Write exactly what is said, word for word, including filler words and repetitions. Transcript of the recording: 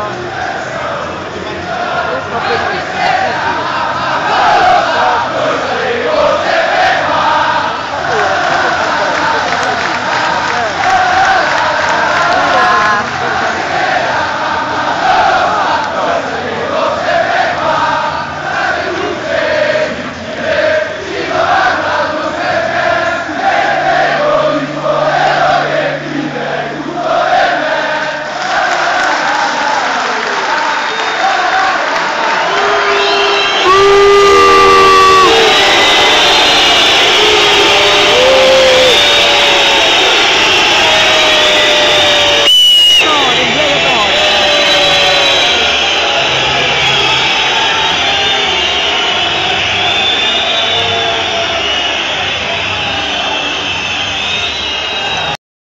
Essa é a